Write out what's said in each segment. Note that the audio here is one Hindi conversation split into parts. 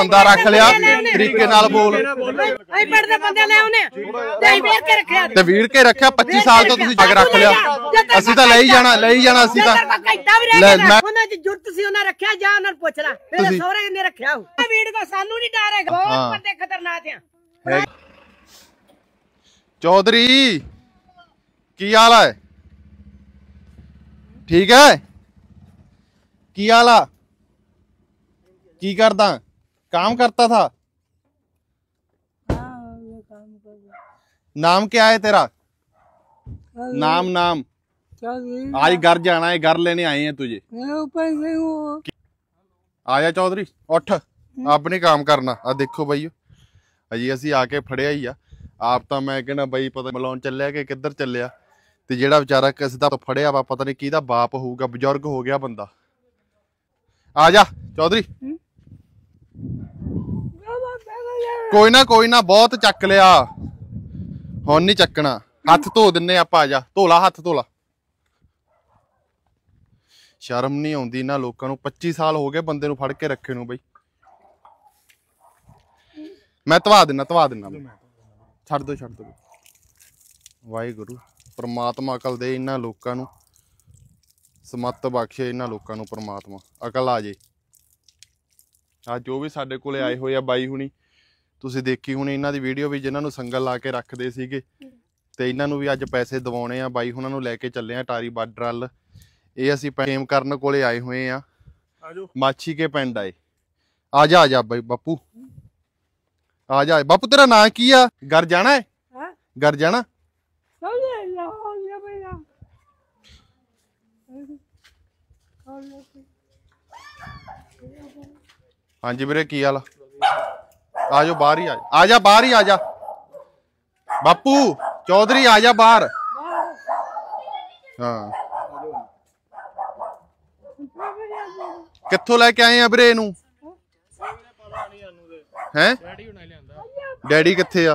बंदा रख लिया तरीके नाल बोल ते वीड़ के रखा 25 साल तो तुसीं जग रख लिया असीं तां ले ही जाना असीं तां चौधरी की हाल है? ठीक है? की हाल है? की करता? काम करता था? नाम क्या है तेरा? नाम आज घर जाना है, घर लेने आए हैं तुझे। आया चौधरी उठ, आप नहीं काम करना। आ देखो भाई अजी असी आके फड़िया ही आप तो मैं कहना बई पता मिलाउन चलिया कि किधर चलिया ते जेड़ा बेचारा किस दा फड़िया वा पता नहीं किहदा बाप होगा, बुजुर्ग हो गया बंदा। आ जा चौधरी, कोई ना बहुत चक लिया, हुण नहीं चकना। हथ धो दिने आपां, आ जा धोला हथ धोला। शर्म नहीं आउंदी ना लोकां नूं, 25 साल हो गए बंदे नूं फड़ के रखे नूं। बई मैं धवा दिना छड़ दो। वाहिगुरू परमात्मा अकल दे इन्हां लोकां नूं, समत बख्शे इन्हां लोकां नूं परमात्मा, अकल आ जे। आ जो भी साडे कोले आए होए आ बाई हुणी, तुसीं देखी हुणी इन्हां दी वीडियो भी, जिन्हां नूं संगल ला के रखदे सीगे ते इन्हां नूं भी अज पैसे दिवाउणे आ। बाई हुणां नूं ले के चले आ टारी बार्डर अल। ये असी प्रेम करन कोले आए हुए हैं, माछी के पिंड आए। आ जा भाई बापू, आ जा बापू। तेरा नाम की है? घर जाना है, घर जाना। हाँ जी मेरे की हाल? आजो बाहर ही आ जा बाहर ही आ जा बापू। चौधरी आ जा बाहर। हाँ किथों लेके आए हैं बरे नूं? हैं डैडी किथे आ?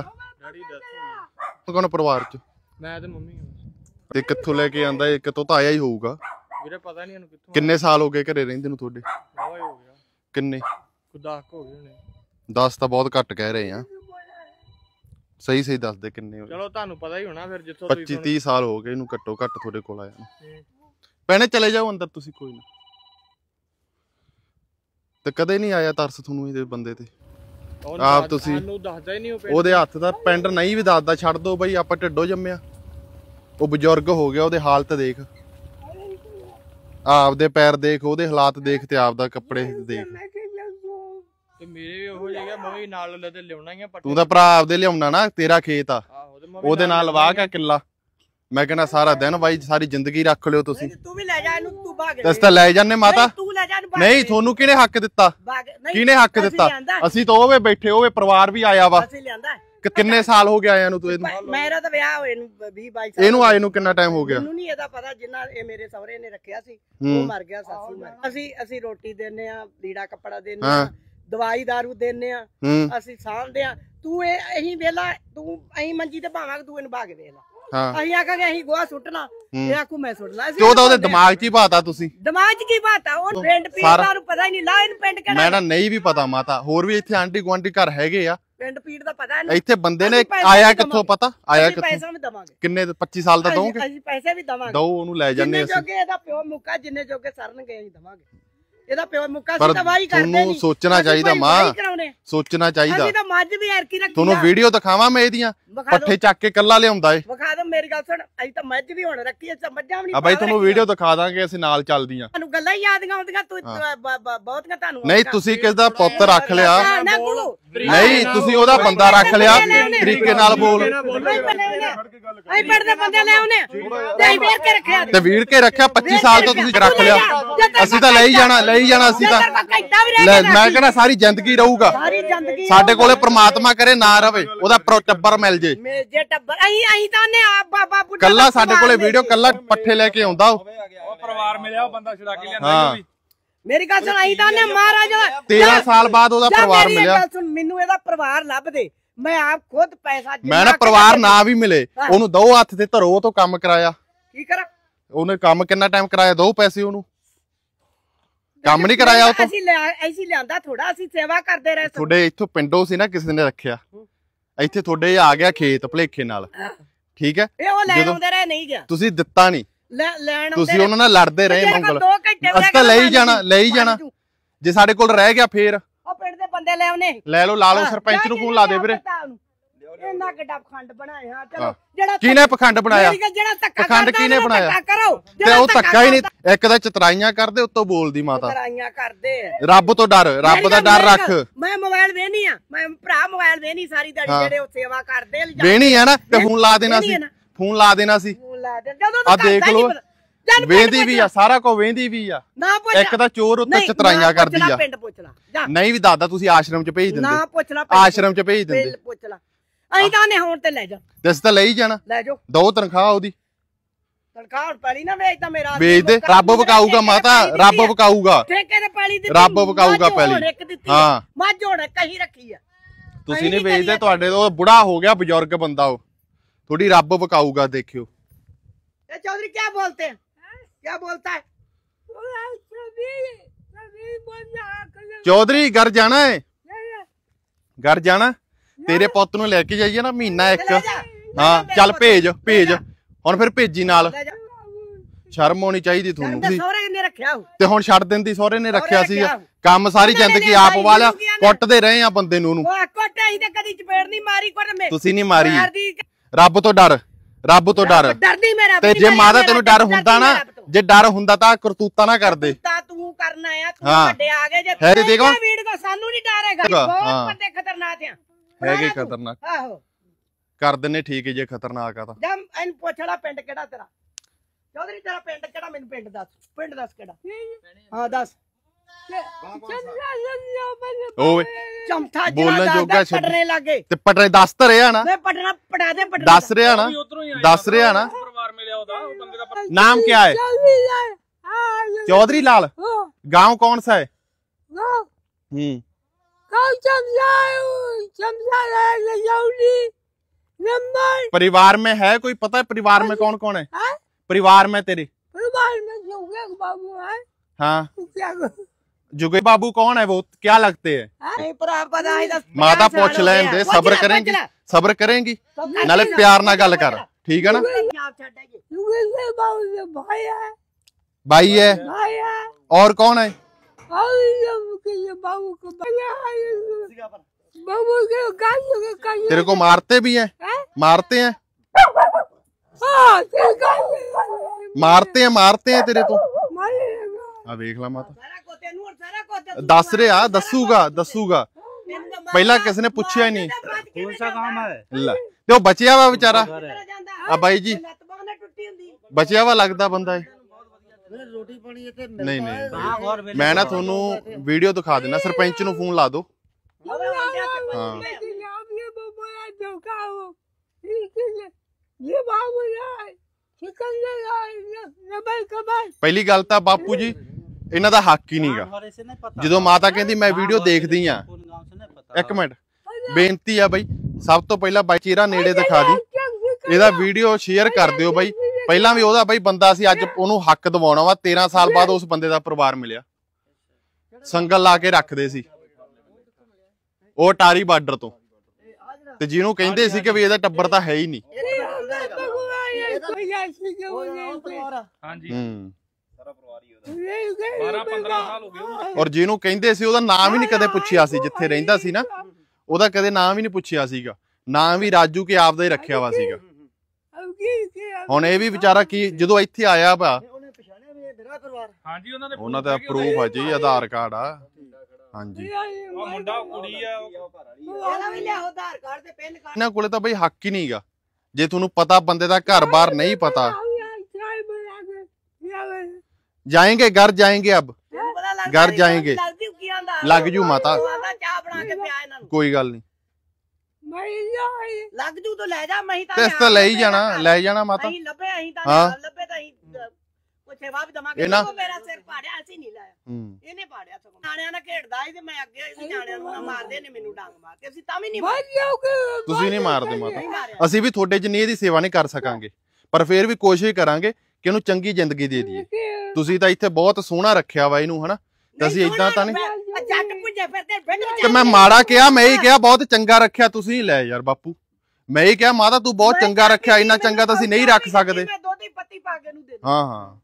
कौन परिवार च? मैं ते मम्मी हां। ते किथों लेके आंदा? एक तो आया ही होऊगा मेरे, पता नहीं किथों। किन्ने साल हो गए घरे रहंदे नूं तुहाडे? वावा हो गया। किन्ने? 10 हो गए होणे। 10 तो बहुत घट कह रहे हैं, सही दस दे किन्ने हो। चलो तानू पता ही होना फिर, जिथों 25-30 साल हो गए इनू घट्टो घट तुहाडे कोल आया। पहने चले जाओ अंदर तुसीं, कोई ना। तो कदे नहीं आया तरस थोनू इहदे बंदे ते? आप तुसीं दसदा ही नहीं, ओहदे हत्थ दा पिंड नहीं भी दसदा। छड़ दो बई, आपां ढिड्डो जम्मिया, वो बजुर्ग हो गया, ओहदे हालत देख, आपदे पैर देख, ओहदे हालात देख ते आपदा कपड़े देख। ते मेरे भी ओहो जगह मवी नाल लदे लियाउणा ही आ। तू दा भरा आपदे लियाउणा ना, तेरा खेत आ, ओहदे नाल लवा के किला। मैं कहना सारा दिन भाई सारी जिंदगी रख लियो तुसीं। तू भी ले जा इनू, तू भाग ले। तस ता ले जाने माता, नहीं थोनू किने हक दिता? किने हक दिता? असी तो ओवे बैठे, ओवे परिवार भी आया वा। किन्ने साल हो गया आया नू? तू मेरा तो ब्याह होए नू 20-22 साल। एनू आए नू कितना टाइम हो गया? एनू नहीं एदा पता, जिन्ना ए मेरे सवरे ने रखया सी ओ मर गया, सासू मर। असी रोटी देने आ, लीड़ा कपड़ा देने आ, दवाई दारू देने आ, असी सांभदे आ। तू ए अही वेला तू अही मंजी ते भावां तू एनू भाग दे ला। सोचना चाहिए मां, सोचना चाहिए। दिखावा मैं पट्ठे चक के कला लिया मेरी गल सुन, अभी तो मझ भी होने रखी है, मझा भी नहीं। भाई तुहानू वीडियो दिखा दांगे असि नाल चलदियां। तुहानू गल्लां ही याद आउंदियां, तू बहुत ना तुहानू। नहीं तुसी किस दा पुत्त रख लिया, नहीं तुसी ओदा बंदा रख लिया तरीके नाल बोल। अई पिंड दे बंदे ले आउने ते वीड़ के रखिया 25 साल तो तुसी रख लिया। असि तां ले ही जाना असि तां। मैं कहना सारी जिंदगी रहूगा साडे कोले, परमात्मा करे ना रवे, ओदा टब्बर मिल जे। टब्बर अई अई तां ने कला साडे कोले वीडियो कला पट्ठे लेके आउंदा। ओ परिवार मिलिया, ओ बंदा छुड़ा के लियांदा भी मेरी गल सुन। अहीं ताने महाराज 13 साल बाद ओदा परिवार मिलिया। मेरी गल सुन, मेनू एदा परिवार लभ दे, मैं आप खुद पैसा। मैं ना परिवार ना भी मिले ओनू दो हत्थ ते धरो, तो काम कराया की करा? ओने काम कितना टाइम कराया? दो पैसे ओनू ਕੰਮ ਨਹੀਂ ਕਰਾਇਆ ਉਹ ਤੋਂ। ਅਸੀਂ ਲਿਆਂਦਾ ਥੋੜਾ, ਅਸੀਂ ਸੇਵਾ ਕਰਦੇ ਰਹੇ। ਤੁਹਾਡੇ ਇੱਥੋਂ ਪਿੰਡੋਂ ਸੀ ਨਾ ਕਿਸੇ ਨੇ ਰੱਖਿਆ, ਇੱਥੇ ਤੁਹਾਡੇ ਆ ਗਿਆ ਖੇਤ ਭਲੇਖੇ ਨਾਲ, ਠੀਕ ਹੈ। ਉਹ ਲੈਣ ਆਉਂਦੇ ਰਹੇ, ਨਹੀਂ ਗਿਆ, ਤੁਸੀਂ ਦਿੱਤਾ ਨਹੀਂ, ਤੁਸੀਂ ਉਹਨਾਂ ਨਾਲ ਲੜਦੇ ਰਹੇ ਮੰਗਲ। ਅਸੀਂ ਤਾਂ ਲੈ ਹੀ ਜਾਣਾ, ਲੈ ਹੀ ਜਾਣਾ। ਜੇ ਸਾਡੇ ਕੋਲ ਰਹਿ ਗਿਆ ਫੇਰ ਉਹ ਪਿੰਡ ਦੇ ਬੰਦੇ ਲੈ ਆਉਣੇ, ਲੈ ਲਓ, ਲਾ ਲਓ। ਸਰਪੰਚ ਨੂੰ ਫੋਨ ਲਾ ਦੇ ਵੀਰੇ। ਇੰਨਾ ਗੱਡਾ ਪਖੰਡ ਬਣਾਇਆ, ਚਲੋ ਜਿਹੜਾ ਕਿਹਨੇ ਪਖੰਡ ਬਣਾਇਆ, ਜਿਹੜਾ ਧੱਕਾ ਪਖੰਡ ਕਿਹਨੇ ਬਣਾਇਆ ਤੇ ਉਹ ਧੱਕਾ ਹੀ ਨਹੀਂ। ਇੱਕ ਤਾਂ ਚਤਰਾਈਆਂ ਕਰਦੇ, ਉੱਤੋਂ ਬੋਲਦੀ ਮਾਤਾ ਚਤਰਾਈਆਂ ਕਰਦੇ। ਰੱਬ ਤੋਂ ਡਰ, ਰੱਬ ਦਾ ਡਰ ਰੱਖ। ਮੈਂ ਮੋਬਾਈਲ ਵੇਹਨੀ ਆ, ਮੈਂ ਭਰਾ ਮੋਬਾਈਲ ਵੇਹਨੀ ਸਾਰੀ ਦਿਹਾੜੀ, ਜਿਹੜੇ ਉਹ ਸੇਵਾ ਕਰਦੇ ਵੇਹਨੀ ਆ ਨਾ। ਤੇ ਫੋਨ ਲਾ ਦੇਣਾ ਸੀ, ਫੋਨ ਲਾ ਦੇਣਾ ਸੀ। ਆ ਦੇਖ ਲੋ, ਵੇਂਦੀ ਵੀ ਆ, ਸਾਰਾ ਕੁਝ ਵੇਂਦੀ ਵੀ ਆ। ਇੱਕ ਤਾਂ ਚੋਰ, ਉੱਤੇ ਚਤਰਾਈਆਂ ਕਰਦੀ ਆ। ਨਹੀਂ ਵੀ ਦਾਦਾ ਤੁਸੀਂ ਆਸ਼ਰਮ ਚ ਭੇਜ ਦਿੰਦੇ, ਆਸ਼ਰਮ ਚ ਭੇਜ ਦਿੰਦੇ। ਅਸੀਂ ਤਾਂ ਨੇ ਹੁਣ ਤੇ ਲੈ ਜਾ, ਦੱਸ ਤਾਂ ਲੈ ਹੀ ਜਾਣਾ। ਲੈ ਜਾਓ, ਦੋ ਤਨਖਾਹ ਉਹਦੀ, ਤਨਖਾਹ ਹੁਣ ਪੈਲੀ ਨਾ ਵੇਚ ਤਾਂ ਮੇਰਾ ਵੇਚ ਦੇ। ਰੱਬ ਵਕਾਊਗਾ ਮਾਤਾ, ਰੱਬ ਵਕਾਊਗਾ, ਠੇਕੇ ਤੇ ਪੈਲੀ ਦਿੱਤੀ, ਰੱਬ ਵਕਾਊਗਾ ਪੈਲੀ। ਹਾਂ, ਮੱਝ ਹੁਣ ਕਹੀ ਰੱਖੀ ਆ, ਤੁਸੀਂ ਨਹੀਂ ਵੇਚਦੇ। ਤੁਹਾਡੇ ਤੋਂ ਬੁੜਾ ਹੋ ਗਿਆ, ਬਜ਼ੁਰਗ ਬੰਦਾ ਉਹ, ਥੋੜੀ ਰੱਬ ਵਕਾਊਗਾ, ਦੇਖਿਓ। ਇਹ ਚੌਧਰੀ ਕਿਆ ਬੋਲਤੇ ਹੈ, ਕਿਆ ਬੋਲਤਾ ਹੈ ਚੌਧਰੀ? ਘਰ ਜਾਣਾ ਹੈ, ਘਰ ਜਾਣਾ। तेरे पुत नूं लेके जाइए ना महीना एक। हां चल भेज भेज, हुण फिर भेजी नाल। शर्म होनी चाहिए थोनू। ते हुण छड्ड दिंदी, सोहरे ने रखिया सी काम सारी जिंदगी आप वाला। कुट्टदे रहे आ बंदे नूं नूं, कुट्ट असीं ते कदी चपेड़ नहीं मारी। कुट्ट मैं तुसीं नहीं मारी। रब तो डर, रब तो डर। ते जे माता तैनूं डर हुंदा ना, जे डर हुंदा तां करतूता ना करदे। तूं करना आ, तूं ਵੱਡੇ ਆ ਗਏ। ਜੇ ਤੂੰ ਇਹ ਵੀਡੀਓ ਕੋ ਸਾਨੂੰ ਨਹੀਂ ਡਰ ਹੈਗਾ। ਬਹੁਤ ਬੰਦੇ ਖਤਰਨਾਕ ਆ, ਹੈਗੇ ਖਤਰਨਾਕ। ਆਹੋ ਕਰ ਦਿੰਨੇ ਠੀਕ ਹੈ, ਜੇ ਖਤਰਨਾਕ ਆ ਤਾਂ। ਜਾਂ ਇਹਨੂੰ ਪੁੱਛ ਲੈ ਪਿੰਡ ਕਿਹੜਾ ਤੇਰਾ ਚੌਧਰੀ? ਤੇਰਾ ਪਿੰਡ ਕਿਹੜਾ? ਮੈਨੂੰ ਪਿੰਡ ਦੱਸ, ਪਿੰਡ ਦੱਸ ਕਿਹੜਾ। ਹਾਂ ਦੱਸ। ਓਏ ਚਮਥਾ ਜਿਹੜਾ ਪਟਨੇ ਲਾਗੇ ਤੇ ਪਟਨੇ ਦੱਸ ਤਾਂ ਰਿਹਾ ਨਾ। ਪਟਨਾ ਪਟਾ ਦੇ, ਪਟਨਾ ਦੱਸ ਰਿਹਾ ਨਾ, ਦੱਸ ਰਿਹਾ ਨਾ। ਨਾਮ ਕਿਆ ਹੈ ਚੌਧਰੀ ਲਾਲ? ਗਾਂਵ ਕੌਣ ਸਾ ਹੈ? ਹੂੰ परिवार में है कोई? पता है परिवार में कौन कौन है? परिवार में तेरे परिवार में जुगे बाबू है। हाँ जुगे बाबू कौन है? वो क्या लगते है? माता पूछ लेंगे, सब्र करेंगी, सब्र करेंगी नाले प्यार ना गल कर, ठीक है ना। भाई है और कौन है? तेरे को मारते भी हैं? मारते हैं, मारते हैं, मारते हैं तेरे को। देख ला माता दस रहे आ, दसूगा दसूगा। पहला किसी ने पूछा ही नहीं। तो बचिया वा बेचारा, भाई जी बचिया वा लगता बंदा है। रोटी पानी नहीं नहीं, मैं ना थोनू वीडियो दिखा देना। सरपंच नू फोन ला दो। हाँ पहली गल तां बापू जी इन्हां दा हक ही नहीं गा। जदों माता कहंदी मैं वीडियो देखदी हां, एक मिनट बेनती आ बई, सब तो पहला बाई चेहरा नेड़े दिखा दी, इहदा वीडियो शेयर कर दिओ बई। ਪਹਿਲਾਂ ਵੀ ਉਹਦਾ ਬਈ ਬੰਦਾ ਸੀ, ਅੱਜ ਉਹਨੂੰ ਹੱਕ ਦਿਵਾਉਣਾ ਵਾ। 13 ਸਾਲ ਬਾਅਦ ਉਸ ਬੰਦੇ ਦਾ ਪਰਿਵਾਰ ਮਿਲਿਆ, ਸੰਗਲ ਲਾ ਕੇ ਰੱਖਦੇ ਸੀ ਉਹ ਟਾਰੀ ਬਾਰਡਰ ਤੋਂ, ਤੇ ਜਿਹਨੂੰ ਕਹਿੰਦੇ ਸੀ ਕਿ ਵੀ ਇਹਦਾ ਟੱਬਰ ਤਾਂ ਹੈ ਹੀ ਨਹੀਂ। ਔਰ ਜਿਹਨੂੰ ਕਹਿੰਦੇ ਸੀ ਉਹਦਾ ਨਾਮ ਹੀ ਨਹੀਂ ਕਦੇ ਪੁੱਛਿਆ ਸੀ, ਜਿੱਥੇ ਰਹਿੰਦਾ ਸੀ ਨਾ ਉਹਦਾ ਕਦੇ ਨਾਮ ਹੀ ਨਹੀਂ ਪੁੱਛਿਆ ਸੀਗਾ। ਨਾਮ ਹੀ ਰਾਜੂ ਕੇ ਆਪਦਾ ਹੀ ਰੱਖਿਆ ਵਾ ਸੀਗਾ। ਹੁਣ ਇਹ ਵੀ ਵਿਚਾਰਾ ਕੀ ਜਦੋਂ ਇੱਥੇ ਆਇਆ ਵਾ, ਉਹਨਾਂ ਦਾ ਪ੍ਰੂਫ ਆ ਜੀ, ਆਧਾਰ ਕਾਰਡ ਆ। ਹਾਂਜੀ ਇਹਨਾਂ ਕੋਲੇ ਤਾਂ ਬਈ ਹੱਕ ਹੀ ਨਹੀਂ ਗਾ। ਜੇ ਤੁਹਾਨੂੰ ਪਤਾ ਬੰਦੇ ਦਾ ਘਰ ਬਾਰ ਨਹੀਂ ਪਤਾ, ਜਾਏਂਗੇ ਘਰ, ਜਾਏਂਗੇ ਅਬ ਘਰ ਜਾਏਂਗੇ। ਲੱਗ ਜੂ ਮਾਤਾ, ਕੋਈ ਗੱਲ ਨਹੀਂ, ਲੱਗ ਜੂ ਤਾਂ ਲੈ ਜਾ। ਮੈਂ ਤਾਂ ਲੈ ਹੀ ਜਾਣਾ, ਲੈ ਜਾਣਾ ਮਾਤਾ। ਤੁਸੀਂ ਨੀ ਮਾਰਦੇ ਮਾਤਾ, ਅਸੀਂ ਵੀ ਤੁਹਾਡੇ ਚ ਨੀ ਇਹਦੀ ਸੇਵਾ ਨਹੀਂ ਕਰ ਸਕਾਂਗੇ, ਪਰ ਫੇਰ ਵੀ ਕੋਸ਼ਿਸ਼ ਕਰਾਂਗੇ ਕਿ ਇਹਨੂੰ ਚੰਗੀ ਜ਼ਿੰਦਗੀ ਦੇ ਦੀਏ। ਤੁਸੀਂ ਤਾਂ ਇੱਥੇ ਬਹੁਤ ਸੋਹਣਾ ਰੱਖਿਆ ਵਾ ਇਹਨੂੰ, ਹਨਾ। ਤੁਸੀਂ ਇਦਾਂ ਤਾਂ ਨਹੀਂ ਜੱਟ ਪੁੱਜੇ ਫਿਰਦੇ ਬਿੰਦ ਤੇ ਮੈਂ ਮਾੜਾ ਕਿਹਾ ਮੈਂ ਹੀ ਕਿਹਾ ਬਹੁਤ ਚੰਗਾ ਰੱਖਿਆ ਤੁਸੀਂ ਲੈ ਯਾਰ ਬਾਪੂ ਮੈਂ ਹੀ ਕਿਹਾ ਮਾਤਾ ਤੂੰ ਬਹੁਤ ਚੰਗਾ ਰੱਖਿਆ ਇੰਨਾ ਚੰਗਾ ਤਾਂ ਅਸੀਂ ਨਹੀਂ ਰੱਖ ਸਕਦੇ ਮੈਂ ਦੁੱਧ ਦੀ ਪੱਤੀ ਪਾ ਕੇ ਨੂੰ ਦੇ ਦੂੰ ਹਾਂ ਹਾਂ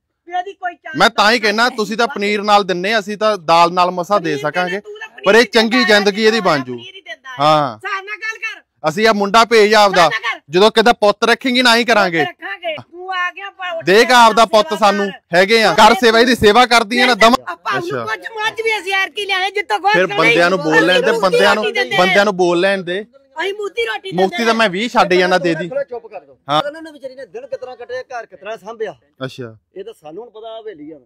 ਮੈਂ ਤਾਂ ਹੀ ਕਹਿਣਾ ਤੁਸੀਂ ਤਾਂ ਪਨੀਰ ਨਾਲ ਦਿੰਨੇ ਅਸੀਂ ਤਾਂ ਦਾਲ ਨਾਲ ਮਸਾ ਦੇ ਸਕਾਂਗੇ ਪਰ ਇਹ ਚੰਗੀ ਜ਼ਿੰਦਗੀ ਇਹਦੀ ਬਣ ਜੂ ਹਾਂ ਅਸੀਂ ਆ ਮੁੰਡਾ ਭੇਜ ਆਪਦਾ ਜਦੋਂ ਕਿਤੇ ਪੁੱਤ ਰੱਖੇਂਗੀ ਨਾ ਹੀ ਕਰਾਂਗੇ ਦੇਖ ਆਪਦਾ ਪੁੱਤ ਸਾਨੂੰ ਹੈਗੇ ਆ ਘਰ ਸੇਵਾ ਇਹਦੀ ਸੇਵਾ ਕਰਦੀ ਆ ਨਾ ਦਮ ਫਿਰ ਬੰਦਿਆਂ ਨੂੰ ਬੋਲ ਲੈਣ ਦੇ ਬੰਦਿਆਂ ਨੂੰ ਬੋਲ ਲੈਣ ਦੇ ਮੁਕਤੀ ਤਾਂ ਮੈਂ 20 ਛੱਡ ਜਾਣਾ ਦੇ ਦੀ ਚੁੱਪ ਕਰ ਦੋ ਉਹਨਾਂ ਨੇ ਵਿਚਾਰੀ ਨੇ ਦਿਨ ਕਿਤਨਾ ਕੱਟਿਆ ਘਰ ਕਿਤਨਾ ਸੰਭਿਆ ਅੱਛਾ ਇਹ ਤਾਂ ਸਾਨੂੰ ਹੁਣ ਪਤਾ ਹਵੇਲੀ ਆ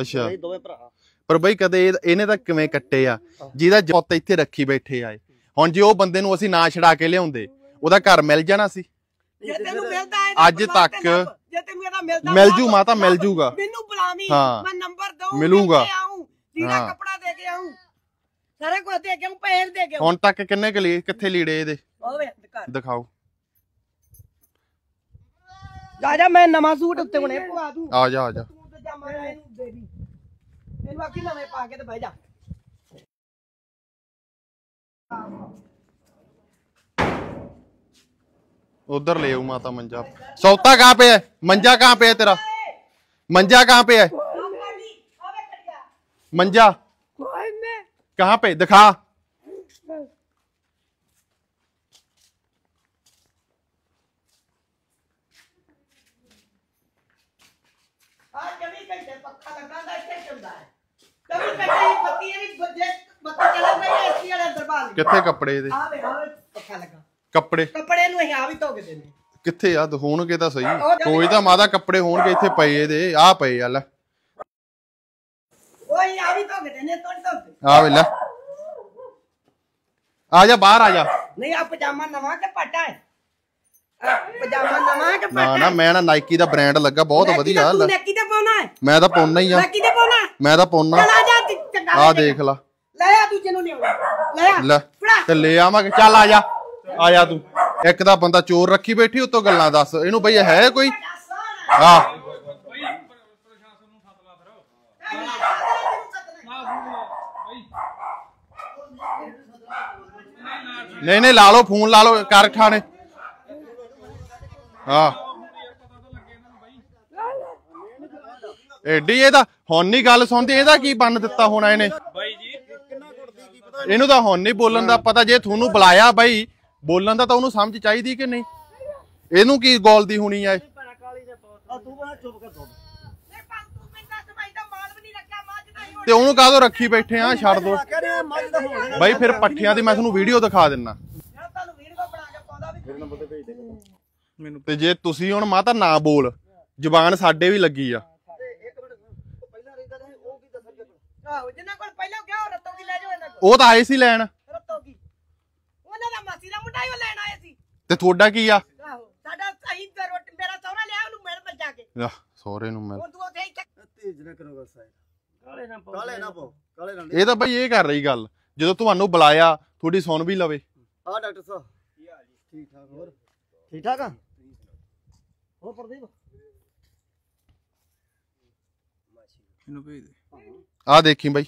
ਅੱਛਾ ਇਹ ਦੋਵੇਂ ਭਰਾ ਪਰ ਬਈ ਕਦੇ ਇਹਨੇ ਤਾਂ ਕਿਵੇਂ ਕੱਟੇ ਆ ਜਿਹਦਾ ਪੁੱਤ ਇੱਥੇ ਰੱਖੀ ਬੈਠੇ ਆਏ ਹੁਣ ਜੇ ਉਹ ਬੰਦੇ ਨੂੰ ਅਸੀਂ ਨਾ ਛਡਾ ਕੇ ਲਿਆਉਂਦੇ ਉਹਦਾ ਘਰ ਮਿਲ ਜਾਣਾ ਸੀ ਅੱਜ ਤੱਕ ਮਿਲ ਜੂ ਮਾਤਾ ਮਿਲ ਜੂਗਾ ਮੈਨੂੰ ਬੁਲਾਵੀਂ ਮੈਂ ਨੰਬਰ ਦਊਂ ਮਿਲੂਗਾ ਤੇਰਾ ਕੱਪੜਾ ਦੇ ਕੇ ਆਉਂ सारा कुछ दे के पैर दे के हुन तक किन्ने के लिए किथे लीड़े दे ओवे दिखाओ जा मैं नवा सूट उत्ते हुणे पवा दूं आ जा तू तो जा मैं इनु दे दी इनु बाकी नवे पा के ते बैठ जा उधर ले आऊ माता मंजा सौता कहां पे है मंजा कहां पे है तेरा मंजा कहां पे है मंजा कहाँ पे दिखा किथे कपड़े दे कपड़े कपड़े किथे होणगे तां सही कोई तां मादा कपड़े होणगे इत्थे पए दे आ पए आ ले ले आवांगे चल आ जा तू एक दा बंदा चोर रखी बैठी उतो गल्लां दस इहनूं बई है कोई आ नहीं नहीं ला लो फोन ला लो कर खाने एडी हुण नहीं गल सुनदी एदा की बन दिता होना इहने इहनूं तां हुण नहीं बोलण दा पता जे तुहानूं बुलाया बई बोलण दा तां उहनूं समझ चाहीदी कि नहीं इहनूं की गौल दी होनी आ ਤੇ ਉਹਨੂੰ ਕਾਹਦੋਂ ਰੱਖੀ ਬੈਠੇ ਆ ਛੱਡ ਦੋ ਬਾਈ ਫਿਰ ਪੱਠਿਆਂ ਦੀ ਮੈਂ ਤੁਹਾਨੂੰ ਵੀਡੀਓ ਦਿਖਾ ਦਿੰਨਾ ਤੇ ਜੇ ਤੁਸੀਂ ਹੁਣ ਮਾਤਾ ਨਾ ਬੋਲ ਜ਼ੁਬਾਨ ਸਾਡੇ ਵੀ ਲੱਗੀ ਆ ਉਹ ਤਾਂ ਆਏ ਸੀ ਲੈਣ ਤੇ ਤੁਹਾਡਾ ਕੀ ਆ ਸਹੁਰੇ ਨੂੰ ਮਿਲ ਇਹ ਤਾਂ ਬਈ ਇਹ ਕਰ ਰਹੀ ਗੱਲ ਜਦੋਂ ਤੁਹਾਨੂੰ ਬੁਲਾਇਆ ਤੁਹਾਡੀ ਸੁਣ ਵੀ ਲਵੇ ਆ ਡਾਕਟਰ ਸਾਹਿਬ ਕੀ ਹਾਲ ਜੀ ਠੀਕ ਠਾਕ ਹੋਰ ਠੀਕ ਠਾਕ ਆ ਹੋਰ ਪ੍ਰਦੀਪ ਇਹਨੂੰ ਭੇਜ ਦੇ ਆ ਦੇਖੀ ਬਾਈ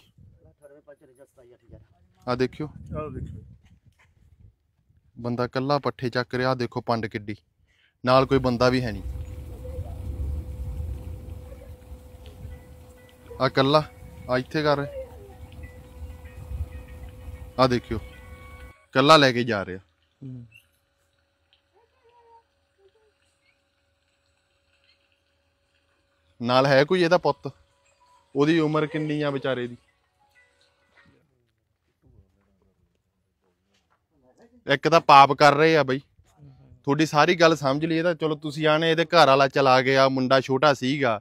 98 ਆ ਦੇਖਿਓ ਆ ਦੇਖਿਓ ਬੰਦਾ ਕੱਲਾ ਪੱਠੇ ਚੱਕ ਰਿਹਾ ਦੇਖੋ ਪੰਡ ਕਿੱਡੀ ਨਾਲ ਕੋਈ ਬੰਦਾ ਵੀ ਹੈ ਨਹੀਂ आ कला इत्थे कर आ देखियो कला लेके जा रहा नाल है कोई इहदा पुत्त ओदी उम्र किन्नी आ बेचारे दी एक तां पाप कर रहे आ बई थोड़ी सारी गल समझ ली चलो तुसीं आने इहदे घर वाला चला गया मुंडा छोटा सीगा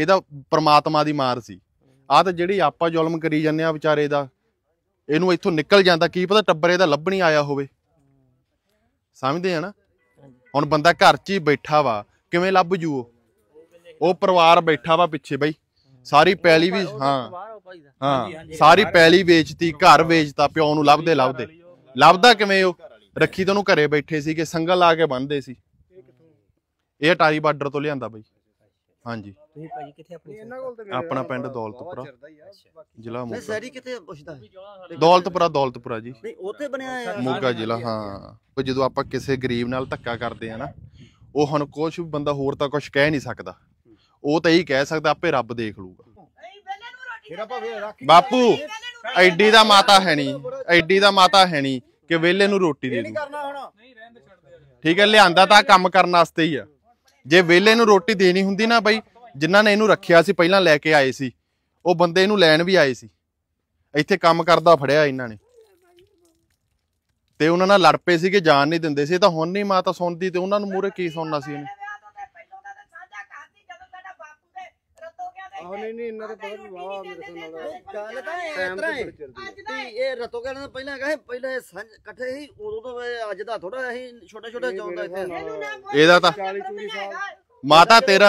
ਇਹਦਾ परमात्मा दी मार सी आ तो जिहड़ी आपां जुल्म करी जांदे आ विचारे दा इहनूं इत्थों निकल जांदा की पता टब्बरे दा लभणी आया होवे समझदे आ ना हुण बंदा घर 'च ही बैठा वा किवें लभ जू ओ परिवार बैठा वा पिछे बई सारी पैली भी हां हां सारी पैली वेचती घर वेचता प्यो नूं लभदे लभदे लभदा किवें ओ रखी तो घरे बैठे सीगे संगल ला के बन्नदे सी इह अटारी बार्डर तो लिआंदा बई हाँ जी ਤੁਸੀਂ ਭਾਜੀ ਕਿੱਥੇ ਆਪਣੇ ਆਪਣਾ ਪਿੰਡ ਦੌਲਤਪੁਰਾ ਜ਼ਿਲ੍ਹਾ ਮੋਗਾ ਸੈਰੀ ਕਿੱਥੇ ਪੁੱਛਦਾ ਦੌਲਤਪੁਰਾ ਦੌਲਤਪੁਰਾ ਜੀ ਨਹੀਂ ਉੱਥੇ ਬਣਿਆ ਹੈ ਮੋਗਾ ਜ਼ਿਲ੍ਹਾ ਹਾਂ ਜਦੋਂ ਆਪਾਂ ਕਿਸੇ ਗਰੀਬ ਨਾਲ ਧੱਕਾ ਕਰਦੇ ਆ ਨਾ ਉਹ ਹੁਣ ਕੁਝ ਵੀ ਬੰਦਾ ਹੋਰ ਤਾਂ ਕੁਝ ਕਹਿ ਨਹੀਂ ਸਕਦਾ ਉਹ ਤਾਂ ਇਹੀ ਕਹਿ ਸਕਦਾ ਆਪੇ ਰੱਬ ਦੇਖ ਲੂਗਾ ਫਿਰ ਆਪਾਂ ਬਾਪੂ ਐਡੀ ਦਾ ਮਾਤਾ ਹੈ ਨਹੀਂ ਐਡੀ ਦਾ ਮਾਤਾ ਹੈ ਨਹੀਂ ਕਿ ਵਿਹਲੇ ਨੂੰ ਰੋਟੀ ਦੇ ਦੂ ठीक है लियांदा तां काम करन वास्ते ही आ जे वेले नूं रोटी देनी हुंदी ना बई जिन्हां ने इहनूं रखिया सी पहिलां लैके आए सी ओह बंदे इहनूं लैण भी आए सी इत्थे काम करदा फड़िया इन्हां ने ते उहनां नाल लड़ पे सी कि जान नहीं दिंदे सी तां हुण नहीं माता सुणदी ते उहनां नूं मूहरे की सुणना सी इहने माता तेरा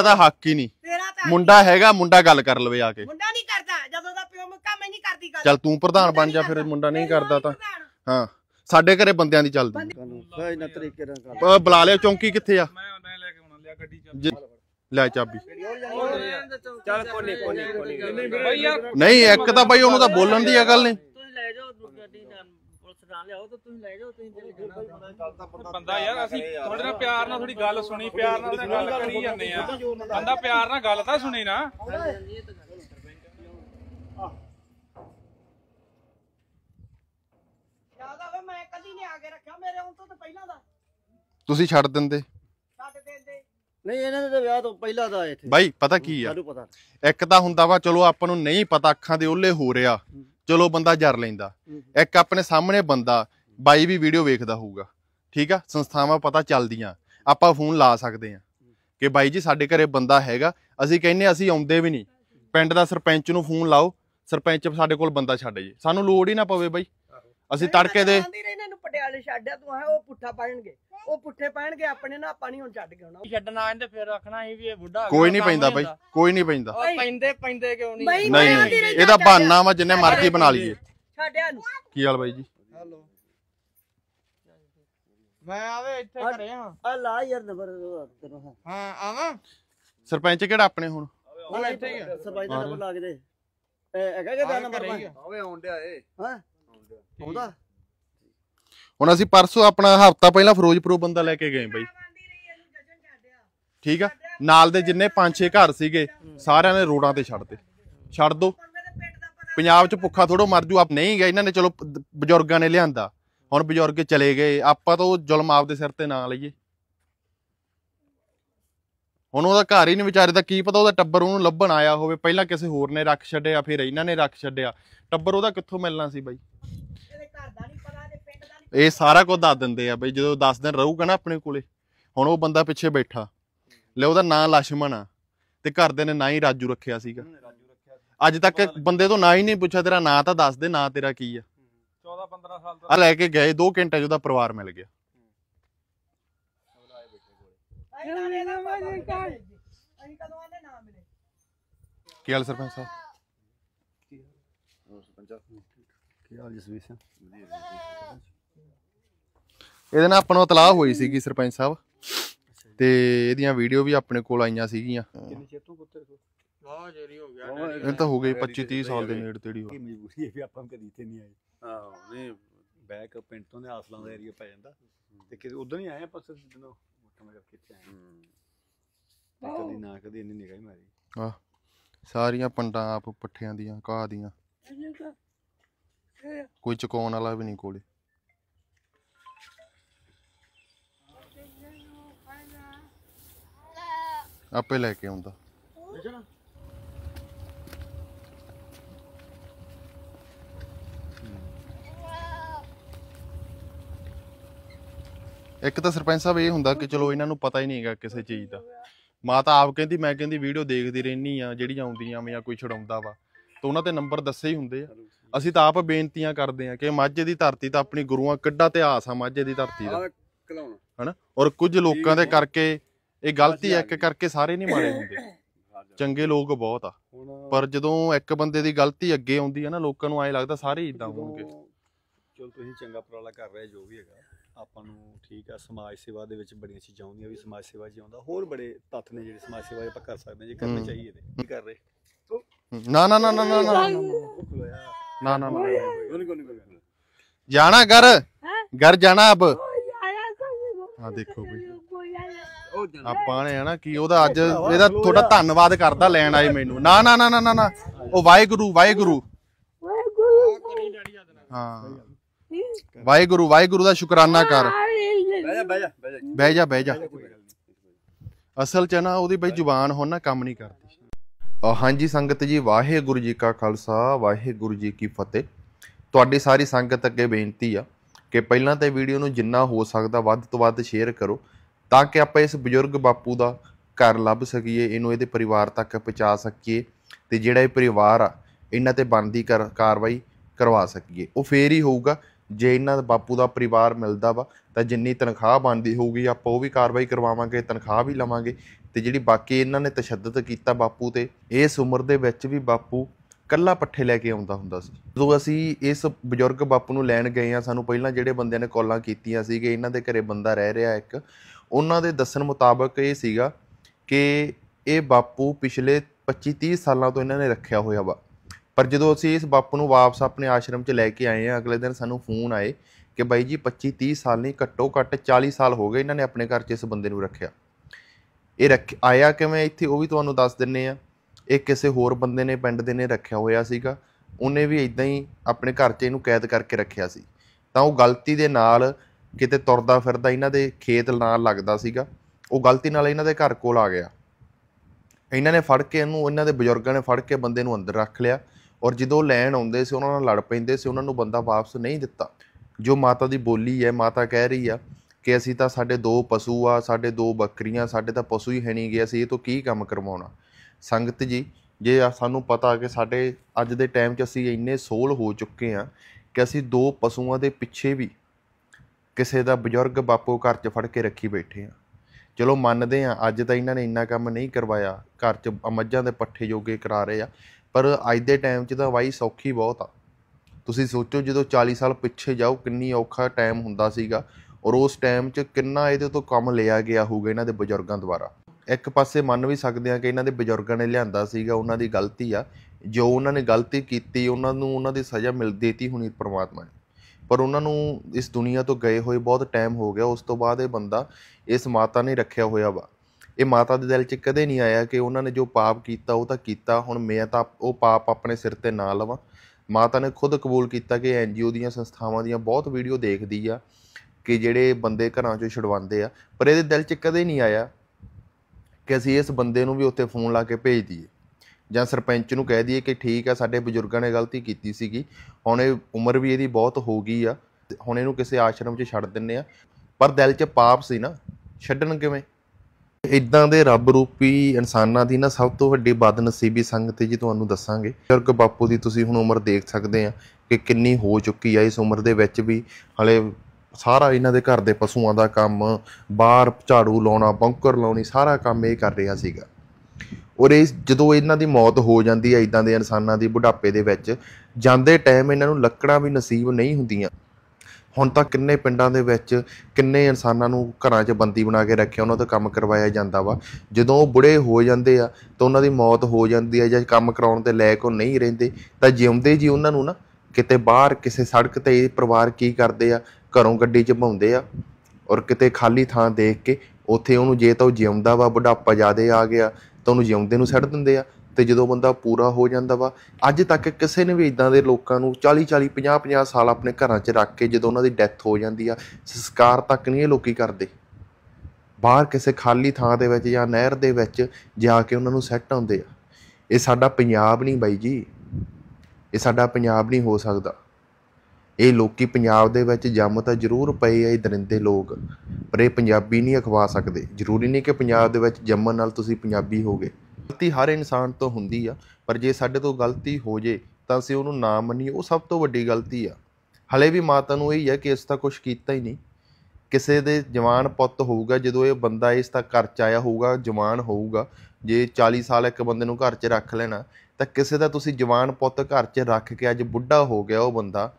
दा हक ही नहीं मुंडा हैगा मुंडा गल कर लवे आके चल तू प्रधान बन जा फिर मुंडा नहीं करदा तां हां साडे घरे बंदियां दी चलदी बुला लिया चौंकी किथे आ ਲੈ ਚਾਬੀ ਚੱਲ ਕੋਨੇ ਕੋਨੇ ਨਹੀਂ ਇੱਕ ਤਾਂ ਬਾਈ ਉਹਨੂੰ ਤਾਂ ਬੋਲਣ ਦੀ ਅਕਲ ਨਹੀਂ ਤੁਸੀਂ ਲੈ ਜਾਓ ਗੱਡੀ ਨਾਲ ਪੁਲਿਸ ਨਾਲ ਲਿਆਓ ਤਾਂ ਤੁਸੀਂ ਲੈ ਜਾਓ ਤੁਸੀਂ ਬੰਦਾ ਯਾਰ ਅਸੀਂ ਤੁਹਾਡੇ ਨਾਲ ਪਿਆਰ ਨਾਲ ਥੋੜੀ ਗੱਲ ਸੁਣੀ ਪਿਆਰ ਨਾਲ ਗੱਲ ਕਰੀ ਜਾਂਦੇ ਆ ਬੰਦਾ ਪਿਆਰ ਨਾਲ ਗੱਲ ਤਾਂ ਸੁਣੀ ਨਾ ਯਾਦ ਆਵੇ ਮੈਂ ਕਦੀ ਨਹੀਂ ਆ ਕੇ ਰੱਖਿਆ ਮੇਰੇ ਹੁਣ ਤੋਂ ਪਹਿਲਾਂ ਦਾ ਤੁਸੀਂ ਛੱਡ ਦਿੰਦੇ नहीं इन्हां दा विआह तो पहला दा इत्थे भाई पता की आ सानू पता एक तां हुंदा वा चलो आपां नूं नहीं पता अखां दे ओले हो रिहा चलो बंदा जर लैंदा एक अपने सामने बंदा बाई भी वीडियो वेखदा होऊगा ठीक आ संस्थावां पता चलदियां आपां फोन ला सकदे आ कि बाई जी साडे घरे बंदा हैगा असीं कहने असीं आउंदे भी नहीं पिंड दा सरपंच नूं फोन लाओ सरपंच साडे कोल बंदा छड्ड जे सानू लोड़ ही ना पवे बाई असीं तड़के दे ਪਟਿਆਲੇ ਛੱਡਿਆ ਤੂੰ ਹੈ ਉਹ ਪੁੱਠਾ ਪਾਣਗੇ ਉਹ ਪੁੱਠੇ ਪਾਣਗੇ ਆਪਣੇ ਨਾਲ ਆਪਾਂ ਨਹੀਂ ਹੁਣ ਛੱਡ ਕੇ ਆਉਣਾ ਛੱਡਣਾ ਇਹਦੇ ਫੇਰ ਰੱਖਣਾ ਹੀ ਵੀ ਇਹ ਬੁੱਢਾ ਕੋਈ ਨਹੀਂ ਪੈਂਦਾ ਬਾਈ ਕੋਈ ਨਹੀਂ ਪੈਂਦਾ ਪੈਂਦੇ ਪੈਂਦੇ ਕਿਉਂ ਨਹੀਂ ਨਹੀਂ ਇਹਦਾ ਬਹਾਨਾ ਵਾ ਜਿੰਨੇ ਮਰਜ਼ੀ ਬਣਾ ਲਈਏ ਛੱਡਿਆ ਨੂੰ ਕੀ ਹਾਲ ਬਾਈ ਜੀ ਹੈਲੋ ਮੈਂ ਆਵੇ ਇੱਥੇ ਘਰੇ ਹਾਂ ਆ ਲਾ ਯਾਰ ਨੰਬਰ ਤੈਨੂੰ ਹਾਂ ਆਵਾਂ ਸਰਪੰਚ ਕਿਹੜਾ ਆਪਣੇ ਹੁਣ ਉਹ ਇੱਥੇ ਹੀ ਆ ਸਰਪੰਚ ਦਾ ਨੰਬਰ ਲਾ ਕੇ ਦੇ ਹੈਗਾ ਕਿ ਦਾ ਨੰਬਰ ਆਵੇ ਆਉਣ ਡਿਆ ਏ ਹਾਂ ਆਉਂਦਾ ਹੁਣ ਅਸੀਂ ਪਰਸੋਂ ਆਪਣਾ ਹਫਤਾ ਪਹਿਲਾਂ ਫਿਰੋਜ਼ਪੁਰੋਂ ਬੰਦਾ ਲੈ ਕੇ ਗਏ ਬਈ ਠੀਕ ਆ ਨਾਲ ਦੇ ਜਿੰਨੇ 5-6 ਘਰ ਸੀਗੇ ਸਾਰਿਆਂ ਨੇ ਰੋਡਾਂ ਤੇ ਛੱਡਦੇ ਛੱਡ ਦੋ ਪੰਜਾਬ 'ਚ ਭੁੱਖਾ ਥੋੜੋ ਮਰ ਜੂ ਆਪ ਨਹੀਂ ਗਏ ਇਹਨਾਂ ਨੇ ਚਲੋ ਬਜ਼ੁਰਗਾਂ ਨੇ ਲਿਆਂਦਾ ਹੁਣ ਬਜ਼ੁਰਗ ਚਲੇ ਗਏ ਆਪਾਂ ਤਾਂ ਉਹ ਜ਼ੁਲਮ ਆਪਦੇ ਸਿਰ ਤੇ ਨਾ ਲਈਏ ਹੁਣ ਉਹਦਾ ਘਰ ਹੀ ਨਹੀਂ ਵਿਚਾਰੇ ਦਾ ਕੀ ਪਤਾ ਉਹਦਾ ਟੱਬਰ ਉਹਨੂੰ ਲੱਭਣ ਆਇਆ ਹੋਵੇ ਪਹਿਲਾਂ ਕਿਸੇ ਹੋਰ ਨੇ ਰੱਖ ਛੱਡਿਆ ਫਿਰ ਇਹਨਾਂ ਨੇ ਰੱਖ ਛੱਡਿਆ ਟੱਬਰ ਉਹਦਾ ਕਿੱਥੋਂ ਮਿਲਣਾ ਸੀ ਬਾਈ ਇਹ ਸਾਰਾ ਕੁਝ ਦੱਸ ਦਿੰਦੇ ਆ ਬਈ ਜਦੋਂ 10 ਦਿਨ ਰਹੂਗਾ ਨਾ ਆਪਣੇ ਕੋਲੇ ਹੁਣ ਉਹ ਬੰਦਾ ਪਿੱਛੇ ਬੈਠਾ ਲੈ ਉਹਦਾ ਨਾਂ ਲਛਮਣ ਆ ਤੇ ਘਰਦੇ ਨੇ ਨਾ ਹੀ ਰਾਜੂ ਰੱਖਿਆ ਸੀਗਾ ਅੱਜ ਤੱਕ ਬੰਦੇ ਤੋਂ ਨਾ ਹੀ ਨਹੀਂ ਪੁੱਛਿਆ ਤੇਰਾ ਨਾਂ ਤਾਂ ਦੱਸ ਦੇ ਨਾਂ ਤੇਰਾ ਕੀ ਆ 14 15 ਸਾਲ ਦਾ ਆ ਲੈ ਕੇ ਗਏ 2 ਘੰਟੇ ਚ ਉਹਦਾ ਪਰਿਵਾਰ ਮਿਲ ਗਿਆ ਕੀ ਹਾਲ ਸਰਪੰਚ ਸਾਹਿਬ ਕੀ ਹਾਲ ਜਸਵੀਰ ਸਿੰਘ ਇਹਦੇ ਨਾਲ ਆਪਾਂ ਨੂੰ ਇਤਲਾਹ ਹੋਈ ਸੀਗੀ ਸਰਪੰਚ ਸਾਹਿਬ ਤੇ ਇਹਦੀਆਂ ਵੀਡੀਓ ਵੀ ਆਪਣੇ ਕੋਲ ਆਈਆਂ ਸੀਗੀਆਂ ਕਿੰਨੇ ਚਿਰ ਤੋਂ ਪੁੱਤਰ ਕੋ ਵਾਹ ਜੇਰੀ ਹੋ ਗਿਆ ਇਹ ਤਾਂ ਹੋ ਗਈ 25 30 ਸਾਲ ਦੇ ਨੇੜੇ ਤੇੜੀ ਹੋ ਗਈ ਮਜਬੂਰੀ ਹੈ ਵੀ ਆਪਾਂ ਕਦੀ ਇੱਥੇ ਨਹੀਂ ਆਏ ਹਾਂ ਨਹੀਂ ਬੈਕ ਪਿੰਡ ਤੋਂ ਦੇ ਆਸਲਾਂ ਦਾ ਏਰੀਆ ਪੈ ਜਾਂਦਾ ਤੇ ਕਿ ਉਦੋਂ ਹੀ ਆਏ ਆਪਾਂ ਸਿੱਧਾ ਮੋਟਾ ਮਗਰ ਕਿੱਥੇ ਆਏ ਕਦੀ ਨਾ ਕਦੀ ਇੰਨੀ ਨਿਗਾਹ ਹੀ ਮਾਰੀ ਵਾਹ ਸਾਰੀਆਂ ਪੰਡਾਂ ਆਪ ਪੱਠਿਆਂ ਦੀਆਂ ਘਾਹ ਦੀਆਂ ਕੋਈ ਚਕਾਉਣ ਵਾਲਾ ਵੀ ਨਹੀਂ ਕੋਲੇ आपे लेके आउंदा एक तो सरपंच साहब ये हुंदा कि चलो इन्हां नूं पता ही नहीं है किसी चीज़ का माता आप कहती मैं कहती वीडियो देखती रहनी हाँ जी आउंदियां कोई छुड़ाउंदा वा तो उन्हां ते नंबर दस्से ही हुंदे असीं तां आप बेनतियां करदे हां कि माझे दी धरती तां अपनी गुरुआं किड्डा इतिहास आ माझे दी धरती दा है ना और कुछ लोगों के करके ਇਹ ਗਲਤੀ ਇੱਕ ਕਰਕੇ ਸਾਰੇ ਨਹੀਂ ਮਾਰੇ ਹੁੰਦੇ ਚੰਗੇ ਲੋਕ ਬਹੁਤ ਆ ਪਰ ਜਦੋਂ ਇੱਕ ਬੰਦੇ ਦੀ ਗਲਤੀ ਅੱਗੇ ਆਉਂਦੀ ਹੈ ਨਾ ਲੋਕਾਂ ਨੂੰ ਐਂ ਲੱਗਦਾ ਸਾਰੇ ਇਦਾਂ ਹੋਣਗੇ चलो तुम चंगा उपराला कर रहे जो भी है आपू ठीक है। समाज सेवा के बड़िया चीज़ा आदि भी समाज सेवा जी आता होर बड़े तत्व ने जो समाज सेवा आप कर सकते हैं जो करना चाहिए नहीं कर रहे तो ना ना ना ना ना ना ना ना ना जाना घर घर जाना अब देखो आपने धन्यवाद करता लैन आए मेनू ना ना ना ना ना ना वाहेगुरू वाहेगुरू हाँ वाहेगुरू वाहेगुरू का शुकराना कर बह जा असल च ना वो बई जुबान हो ना काम नहीं करती। हाँ जी संगत जी वाहेगुरू जी का खालसा वाहेगुरू जी की फतेह। ਤੁਹਾਡੀ ਸਾਰੀ ਸੰਗਤ ਅੱਗੇ ਬੇਨਤੀ ਆ ਕਿ ਪਹਿਲਾਂ ਤਾਂ ਵੀਡੀਓ ਨੂੰ ਜਿੰਨਾ ਹੋ ਸਕਦਾ ਵੱਧ ਤੋਂ ਵੱਧ ਸ਼ੇਅਰ ਕਰੋ ਤਾਂ ਕਿ ਆਪਾਂ ਇਸ ਬਜ਼ੁਰਗ ਬਾਪੂ ਦਾ ਘਰ ਲੱਭ ਸਕੀਏ, ਇਹਨੂੰ ਇਹਦੇ ਪਰਿਵਾਰ ਤੱਕ ਪਹੁੰਚਾ ਸਕੀਏ ਤੇ ਜਿਹੜਾ ਇਹ ਪਰਿਵਾਰ ਆ ਇਹਨਾਂ ਤੇ ਬਣਦੀ ਕਾਰਵਾਈ ਕਰਵਾ ਸਕੀਏ। ਉਹ ਫੇਰ ਹੀ ਹੋਊਗਾ ਜੇ ਇਹਨਾਂ ਦਾ ਬਾਪੂ ਦਾ ਪਰਿਵਾਰ ਮਿਲਦਾ ਵਾ ਤਾਂ ਜਿੰਨੀ ਤਨਖਾਹ ਬਣਦੀ ਹੋਊਗੀ ਆਪਾਂ ਉਹ ਵੀ ਕਾਰਵਾਈ ਕਰਵਾਵਾਂਗੇ, ਤਨਖਾਹ ਵੀ ਲਵਾਂਗੇ ਤੇ ਜਿਹੜੀ ਬਾਕੀ ਇਹਨਾਂ ਨੇ ਤਸ਼ੱਦਦ ਕੀਤਾ ਬਾਪੂ ਤੇ ਇਸ ਉਮਰ ਦੇ ਵਿੱਚ ਵੀ ਬਾਪੂ ਕੱਲਾ ਪੱਠੇ ਲੈ ਕੇ ਆਉਂਦਾ ਹੁੰਦਾ ਸੀ। ਜਦੋਂ ਅਸੀਂ ਇਸ ਬਜ਼ੁਰਗ ਬਾਪੂ ਨੂੰ ਲੈਣ ਗਏ ਹਾਂ ਸਾਨੂੰ ਪਹਿਲਾਂ ਜਿਹੜੇ ਬੰਦਿਆਂ ਨੇ ਕਾਲਾਂ ਕੀਤੀਆਂ ਸੀਗੇ ਇਹਨਾਂ ਦੇ ਘਰੇ ਬੰਦਾ ਰਹਿ ਰਿਹਾ ਇੱਕ, ਉਹਨਾਂ ਦੇ ਦੱਸਣ ਮੁਤਾਬਕ ਇਹ ਸੀਗਾ ਕਿ ਇਹ ਬਾਪੂ ਪਿਛਲੇ 25-30 ਸਾਲਾਂ ਤੋਂ ਇਹਨਾਂ ਨੇ ਰੱਖਿਆ ਹੋਇਆ ਵਾ। ਪਰ ਜਦੋਂ ਅਸੀਂ ਇਸ ਬਾਪੂ ਨੂੰ ਵਾਪਸ ਆਪਣੇ ਆਸ਼ਰਮ 'ਚ ਲੈ ਕੇ ਆਏ ਹਾਂ ਅਗਲੇ ਦਿਨ ਸਾਨੂੰ ਫੋਨ ਆਏ ਕਿ ਬਾਈ ਜੀ 25-30 ਸਾਲ ਨਹੀਂ ਘੱਟੋ ਘੱਟ 40 ਸਾਲ ਹੋ ਗਏ ਇਹਨਾਂ ਨੇ ਆਪਣੇ ਘਰ 'ਚ ਇਸ ਬੰਦੇ ਨੂੰ ਰੱਖਿਆ। ਇਹ ਆਇਆ ਕਿਵੇਂ ਇੱਥੇ ਉਹ ਵੀ ਤੁਹਾਨੂੰ ਦੱਸ ਦਿੰਦੇ ਹਾਂ। ਇਹ ਕਿਸੇ ਹੋਰ ਬੰਦੇ ਨੇ ਪਿੰਡ ਦੇ ਨੇ ਰੱਖਿਆ ਹੋਇਆ ਸੀਗਾ, ਉਹਨੇ ਵੀ ਇਦਾਂ ਹੀ ਆਪਣੇ ਘਰ 'ਚ ਇਹਨੂੰ ਕੈਦ ਕਰਕੇ ਰੱਖਿਆ ਸੀ। ਤਾਂ ਉਹ ਗਲਤੀ ਦੇ ਨਾਲ ਕਿਤੇ ਤੁਰਦਾ ਫਿਰਦਾ ਇਹਨਾਂ ਦੇ ਖੇਤ ਨਾਲ ਲੱਗਦਾ ਸੀਗਾ, ਉਹ ਗਲਤੀ ਨਾਲ ਇਹਨਾਂ ਦੇ ਘਰ ਕੋਲ ਆ ਗਿਆ। ਇਹਨਾਂ ਨੇ ਫੜ ਕੇ ਇਹਨੂੰ ਇਹਨਾਂ ਦੇ ਬਜ਼ੁਰਗਾਂ ਨੇ ਫੜ ਕੇ ਬੰਦੇ ਨੂੰ ਅੰਦਰ ਰੱਖ ਲਿਆ ਔਰ ਜਦੋਂ ਲੈਣ ਆਉਂਦੇ ਸੀ ਉਹਨਾਂ ਨਾਲ ਲੜ ਪੈਂਦੇ ਸੀ, ਉਹਨਾਂ ਨੂੰ ਬੰਦਾ ਵਾਪਸ ਨਹੀਂ ਦਿੱਤਾ। ਜੋ ਮਾਤਾ ਦੀ ਬੋਲੀ ਹੈ ਮਾਤਾ ਕਹਿ ਰਹੀ ਆ ਕਿ ਅਸੀਂ ਤਾਂ ਸਾਡੇ 2 ਪਸ਼ੂ ਆ, ਸਾਡੇ 2 ਬੱਕਰੀਆਂ, ਸਾਡੇ ਤਾਂ ਪਸ਼ੂ ਹੀ ਹੈ ਨਹੀਂ ਗਏ, ਅਸੀਂ ਇਹ ਤੋਂ ਕੀ ਕੰਮ ਕਰਵਾਉਣਾ। ਸੰਗਤ ਜੀ ਜੇ ਸਾਨੂੰ ਪਤਾ ਕਿ ਸਾਡੇ ਅੱਜ ਦੇ ਟਾਈਮ 'ਚ ਅਸੀਂ ਇੰਨੇ ਸੋਲ ਹੋ ਚੁੱਕੇ ਹਾਂ ਕਿ ਅਸੀਂ 2 ਪਸ਼ੂਆਂ ਦੇ ਪਿੱਛੇ ਵੀ ਕਿਸੇ ਦਾ ਬਜ਼ੁਰਗ ਬਾਪੂ ਘਰ 'ਚ ਫੜ ਕੇ ਰੱਖੀ ਬੈਠੇ ਹਾਂ। ਚਲੋ ਮੰਨਦੇ ਹਾਂ ਅੱਜ ਤਾਂ ਇਹਨਾਂ ਨੇ ਇੰਨਾ ਕੰਮ ਨਹੀਂ ਕਰਵਾਇਆ, ਘਰ 'ਚ ਮੱਝਾਂ ਦੇ ਪੱਠੇ ਜੋਗੇ ਕਰਾ ਰਹੇ ਆ, ਪਰ ਅੱਜ ਦੇ ਟਾਈਮ 'ਚ ਤਾਂ ਵਾਈ ਸੌਖੀ ਬਹੁਤ ਆ। ਤੁਸੀਂ ਸੋਚੋ ਜਦੋਂ 40 ਸਾਲ ਪਿੱਛੇ ਜਾਓ ਕਿੰਨੀ ਔਖਾ ਟਾਈਮ ਹੁੰਦਾ ਸੀਗਾ ਔਰ ਉਸ ਟਾਈਮ 'ਚ ਕਿੰਨਾ ਇਹਦੇ ਤੋਂ ਕੰਮ ਲਿਆ ਗਿਆ ਹੋਊਗਾ ਇਹਨਾਂ ਦੇ ਬਜ਼ੁਰਗਾਂ ਦੁਆਰਾ। ਇੱਕ ਪਾਸੇ ਮੰਨ ਵੀ ਸਕਦੇ ਹਾਂ ਕਿ ਇਹਨਾਂ ਦੇ ਬਜ਼ੁਰਗਾਂ ਨੇ ਲਿਆਂਦਾ ਸੀਗਾ, ਉਹਨਾਂ ਦੀ ਗਲਤੀ ਆ, ਜੋ ਉਹਨਾਂ ਨੇ ਗਲਤੀ ਕੀਤੀ ਉਹਨਾਂ ਨੂੰ ਉਹਨਾਂ ਦੀ ਸਜ਼ਾ ਮਿਲ ਦੇਤੀ ਹੋਣੀ ਪਰਮਾਤਮਾ ਨੇ। ਪਰ ਉਹਨਾਂ ਨੂੰ ਇਸ ਦੁਨੀਆ ਤੋਂ ਗਏ ਹੋਏ ਬਹੁਤ ਟਾਈਮ ਹੋ ਗਿਆ, ਉਸ ਤੋਂ ਬਾਅਦ ਇਹ ਬੰਦਾ ਇਸ ਮਾਤਾ ਨੇ ਰੱਖਿਆ ਹੋਇਆ ਵਾ। ਇਹ ਮਾਤਾ ਦੇ ਦਿਲ 'ਚ ਕਦੇ ਨਹੀਂ ਆਇਆ ਕਿ ਉਹਨਾਂ ਨੇ ਜੋ ਪਾਪ ਕੀਤਾ ਉਹ ਤਾਂ ਕੀਤਾ, ਹੁਣ ਮੈਂ ਤਾਂ ਉਹ ਪਾਪ ਆਪਣੇ ਸਿਰ 'ਤੇ ਨਾ ਲਵਾਂ। ਮਾਤਾ ਨੇ ਖੁਦ ਕਬੂਲ ਕੀਤਾ ਕਿ NGO ਦੀਆਂ ਸੰਸਥਾਵਾਂ ਦੀਆਂ ਬਹੁਤ ਵੀਡੀਓ ਦੇਖਦੀ ਆ ਕਿ ਜਿਹੜੇ ਬੰਦੇ ਘਰਾਂ 'ਚੋਂ ਛੁਡਵਾਉਂਦੇ ਆ, ਪਰ ਇਹਦੇ ਦਿਲ 'ਚ ਕਦੇ ਨਹੀਂ ਆਇਆ ਕਿ ਅਸੀਂ ਇਸ ਬੰਦੇ ਨੂੰ ਵੀ ਉੱਥੇ ਫੋਨ ਲਾ ਕੇ ਭੇਜ ਦਈਏ ਜਾਂ ਸਰਪੰਚ ਨੂੰ ਕਹਿ ਦਈਏ ਕਿ ਠੀਕ ਆ ਸਾਡੇ ਬਜ਼ੁਰਗਾਂ ਨੇ ਗਲਤੀ ਕੀਤੀ ਸੀਗੀ, ਹੁਣ ਇਹ ਉਮਰ ਵੀ ਇਹਦੀ ਬਹੁਤ ਹੋ ਗਈ ਆ, ਹੁਣ ਇਹਨੂੰ ਕਿਸੇ ਆਸ਼ਰਮ 'ਚ ਛੱਡ ਦਿੰਦੇ ਆ। ਪਰ ਦਿਲ 'ਚ ਪਾਪ ਸੀ ਨਾ, ਛੱਡਣ ਕਿਵੇਂ। ਇੱਦਾਂ ਦੇ ਰੱਬ ਰੂਪੀ ਇਨਸਾਨਾਂ ਦੀ ਨਾ ਸਭ ਤੋਂ ਵੱਡੀ ਬਦਨਸੀਬੀ ਸੰਗਤ ਜੀ ਤੁਹਾਨੂੰ ਦੱਸਾਂਗੇ। ਬਜ਼ੁਰਗ ਬਾਪੂ ਦੀ ਤੁਸੀਂ ਹੁਣ ਉਮਰ ਦੇਖ ਸਕਦੇ ਆ ਕਿ ਕਿੰਨੀ ਹੋ ਚੁੱਕੀ ਆ, ਇਸ ਉਮਰ ਦੇ ਵਿੱਚ ਵੀ ਹਲੇ ਸਾਰਾ ਇਹਨਾਂ ਦੇ ਘਰ ਦੇ ਪਸ਼ੂਆਂ ਦਾ ਕੰਮ, ਬਾਹਰ ਝਾੜੂ ਲਾਉਣਾ, ਬੰਕਰ ਲਾਉਣੀ, ਸਾਰਾ ਕੰਮ ਇਹ ਕਰ ਰਿਹਾ ਸੀਗਾ। ਔਰ ਇਹ ਜਦੋਂ ਇਹਨਾਂ ਦੀ ਮੌਤ ਹੋ ਜਾਂਦੀ ਹੈ ਇੱਦਾਂ ਦੇ ਇਨਸਾਨਾਂ ਦੀ ਬੁਢਾਪੇ ਦੇ ਵਿੱਚ ਜਾਂਦੇ ਟਾਈਮ ਇਹਨਾਂ ਨੂੰ ਲੱਕੜਾਂ ਵੀ ਨਸੀਬ ਨਹੀਂ ਹੁੰਦੀਆਂ। ਹੁਣ ਤਾਂ ਕਿੰਨੇ ਪਿੰਡਾਂ ਦੇ ਵਿੱਚ ਕਿੰਨੇ ਇਨਸਾਨਾਂ ਨੂੰ ਘਰਾਂ 'ਚ ਬੰਦੀ ਬਣਾ ਕੇ ਰੱਖਿਆ, ਉਹਨਾਂ ਤੋਂ ਕੰਮ ਕਰਵਾਇਆ ਜਾਂਦਾ ਵਾ। ਜਦੋਂ ਉਹ ਬੁੜੇ ਹੋ ਜਾਂਦੇ ਆ ਤਾਂ ਉਹਨਾਂ ਦੀ ਮੌਤ ਹੋ ਜਾਂਦੀ ਹੈ ਜਾਂ ਕੰਮ ਕਰਾਉਣ ਦੇ ਲਾਇਕ ਉਹ ਨਹੀਂ ਰਹਿੰਦੇ ਤਾਂ ਜਿਉਂਦੇ ਜੀ ਉਹਨਾਂ ਨੂੰ ਨਾ ਕਿਤੇ ਬਾਹਰ ਕਿਸੇ ਸੜਕ 'ਤੇ ਪਰਿਵਾਰ ਕੀ ਕਰਦੇ ਆ, ਘਰੋਂ ਗੱਡੀ 'ਚ ਭਾਉਂਦੇ ਆ ਔਰ ਕਿਤੇ ਖਾਲੀ ਥਾਂ ਦੇਖ ਕੇ ਉੱਥੇ ਉਹਨੂੰ ਜੇ ਤਾਂ ਉਹ ਜਿਉਂਦਾ ਵਾ ਬੁਢਾਪਾ ਜ਼ਿਆਦਾ ਆ ਗਿਆ ਤਾਂ ਉਹਨੂੰ ਜਿਉਂਦੇ ਨੂੰ ਛੱਡ ਦਿੰਦੇ ਆ ਅਤੇ ਜਦੋਂ ਬੰਦਾ ਪੂਰਾ ਹੋ ਜਾਂਦਾ ਵਾ ਅੱਜ ਤੱਕ ਕਿਸੇ ਨੇ ਵੀ ਇੱਦਾਂ ਦੇ ਲੋਕਾਂ ਨੂੰ 40-40, 50-50 ਸਾਲ ਆਪਣੇ ਘਰਾਂ 'ਚ ਰੱਖ ਕੇ ਜਦੋਂ ਉਹਨਾਂ ਦੀ ਡੈਥ ਹੋ ਜਾਂਦੀ ਆ ਸੰਸਕਾਰ ਤੱਕ ਨਹੀਂ ਇਹ ਲੋਕ ਕਰਦੇ, ਬਾਹਰ ਕਿਸੇ ਖਾਲੀ ਥਾਂ ਦੇ ਵਿੱਚ ਜਾਂ ਨਹਿਰ ਦੇ ਵਿੱਚ ਜਾ ਕੇ ਉਹਨਾਂ ਨੂੰ ਸੈੱਟ ਆਉਂਦੇ ਆ। ਇਹ ਸਾਡਾ ਪੰਜਾਬ ਨਹੀਂ ਬਾਈ ਜੀ, ਇਹ ਸਾਡਾ ਪੰਜਾਬ ਨਹੀਂ ਹੋ ਸਕਦਾ। ਇਹ ਲੋਕੀ ਪੰਜਾਬ ਦੇ ਵਿੱਚ ਜੰਮ ਤਾਂ ਜ਼ਰੂਰ ਪਏ ਆ ਇਹ ਦਰਿੰਦੇ ਲੋਕ, ਪਰ ਇਹ ਪੰਜਾਬੀ ਨਹੀਂ ਅਖਵਾ ਸਕਦੇ। ਜ਼ਰੂਰੀ ਨਹੀਂ ਕਿ ਪੰਜਾਬ ਦੇ ਵਿੱਚ ਜੰਮਣ ਨਾਲ ਤੁਸੀਂ ਪੰਜਾਬੀ ਹੋ ਗਏ। ਗਲਤੀ ਹਰ ਇਨਸਾਨ ਤੋਂ ਹੁੰਦੀ ਆ, ਪਰ ਜੇ ਸਾਡੇ ਤੋਂ ਗਲਤੀ ਹੋ ਜੇ ਤਾਂ ਅਸੀਂ ਉਹਨੂੰ ਨਾ ਮੰਨੀਏ, ਉਹ ਸਭ ਤੋਂ ਵੱਡੀ ਗਲਤੀ ਆ। ਹਲੇ ਵੀ ਮਾਤਾ ਨੂੰ ਇਹੀ ਆ ਕਿ ਇਸ ਤਾਂ ਕੁਛ ਕੀਤਾ ਹੀ ਨਹੀਂ। ਕਿਸੇ ਦੇ ਜਵਾਨ ਪੁੱਤ ਹੋਊਗਾ ਜਦੋਂ ਇਹ ਬੰਦਾ ਇਸ ਤਾਂ ਘਰ 'ਚ ਆਇਆ ਹੋਊਗਾ, ਜਵਾਨ ਹੋਊਗਾ, ਜੇ 40 ਸਾਲ ਇੱਕ ਬੰਦੇ ਨੂੰ ਘਰ 'ਚ ਰੱਖ ਲੈਣਾ ਤਾਂ ਕਿਸੇ ਦਾ ਤੁਸੀਂ ਜਵਾਨ ਪੁੱਤ ਘਰ 'ਚ ਰੱਖ ਕੇ ਅੱਜ ਬੁੱਢਾ ਹੋ ਗਿਆ ਉਹ ਬੰਦਾ,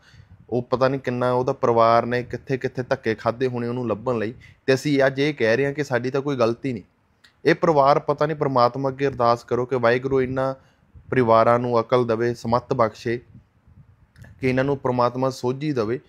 ਉਹ ਪਤਾ ਨਹੀਂ ਕਿੰਨਾ ਉਹਦਾ ਪਰਿਵਾਰ ਨੇ ਕਿੱਥੇ ਕਿੱਥੇ ਧੱਕੇ ਖਾਦੇ ਹੋਣੇ ਉਹਨੂੰ ਲੱਭਣ ਲਈ। ਤੇ ਅਸੀਂ ਅੱਜ ਇਹ ਕਹਿ ਰਹੇ ਹਾਂ ਕਿ ਸਾਡੀ ਤਾਂ ਕੋਈ ਗਲਤੀ ਨਹੀਂ। ਇਹ ਪਰਿਵਾਰ ਪਤਾ ਨਹੀਂ ਪਰਮਾਤਮਾ ਅੱਗੇ ਅਰਦਾਸ ਕਰੋ ਕਿ ਵਾਹਿਗੁਰੂ ਇਹਨਾਂ ਪਰਿਵਾਰਾਂ ਨੂੰ ਅਕਲ ਦੇਵੇ, ਸਮੱਤ ਬਖਸ਼ੇ, ਕਿ ਇਹਨਾਂ ਨੂੰ ਪਰਮਾਤਮਾ ਸੋਝੀ ਦੇਵੇ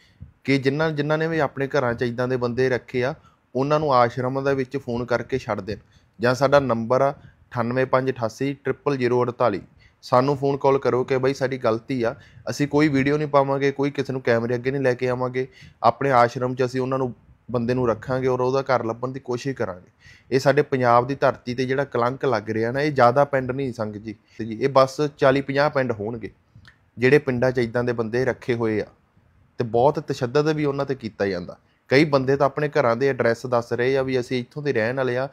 ਕਿ ਜਿਨ੍ਹਾਂ ਨੇ ਵੀ ਆਪਣੇ ਘਰਾਂ 'ਚ ਇੱਦਾਂ ਦੇ ਬੰਦੇ ਰੱਖੇ ਆ ਉਹਨਾਂ ਨੂੰ ਆਸ਼ਰਮ ਦੇ ਵਿੱਚ ਫ਼ੋਨ ਕਰਕੇ ਛੱਡ ਦੇਣ। ਜਾਂ ਸਾਡਾ ਨੰਬਰ ਆ 9858800048। ਸਾਨੂੰ फ़ोन कॉल करो कि बई साड़ी गलती आ, असी कोई वीडियो नहीं पावांगे, कोई किसी नूं कैमरे अगे नहीं लैके आवांगे, अपने आश्रम 'च असी उन्हां नूं बंदे नूं रखांगे और उहदा घर लभण दी कोशिश करांगे। ये साडे पंजाब दी धरती ते जिहड़ा कलंक लग रिहा ना, ये ज़्यादा पिंड नहीं संग जी, ये बस 40-50 पिंड होणगे जिहड़े पिंडां 'च इदां दे बंदे रखे होए आ। ते बहुत तशद्दद भी उन्हां ते कीता जांदा। कई बंदे तां अपने घरां दे एड्रैस दस रहे आ भी असी इत्थों दे रहण वाले आ,